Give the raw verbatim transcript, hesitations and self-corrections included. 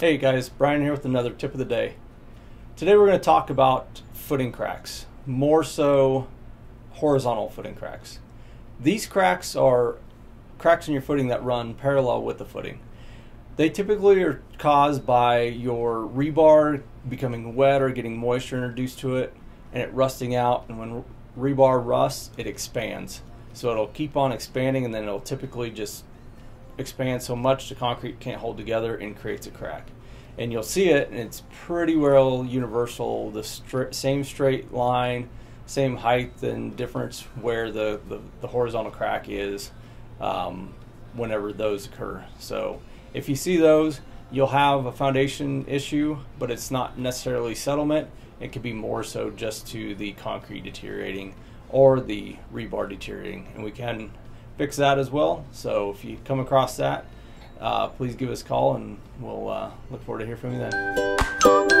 Hey guys, Brian here with another tip of the day. Today we're going to talk about footing cracks, more so horizontal footing cracks. These cracks are cracks in your footing that run parallel with the footing. They typically are caused by your rebar becoming wet or getting moisture introduced to it and it rusting out, and when rebar rusts it expands. So it'll keep on expanding and then it'll typically just expand so much the concrete can't hold together and creates a crack. And you'll see it, and it's pretty well universal, the stri same straight line, same height and difference where the, the, the horizontal crack is um, whenever those occur. So if you see those, you'll have a foundation issue, but it's not necessarily settlement. It could be more so just to the concrete deteriorating or the rebar deteriorating, and we can fix that as well. So if you come across that, uh, please give us a call and we'll uh, look forward to hearing from you then.